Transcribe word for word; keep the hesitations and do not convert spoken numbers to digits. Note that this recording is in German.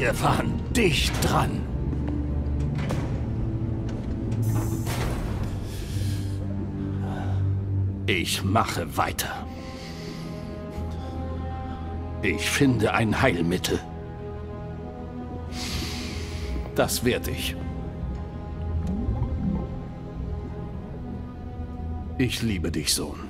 Wir waren dicht dran. Ich mache weiter. Ich finde ein Heilmittel. Das werde ich. Ich liebe dich, Sohn.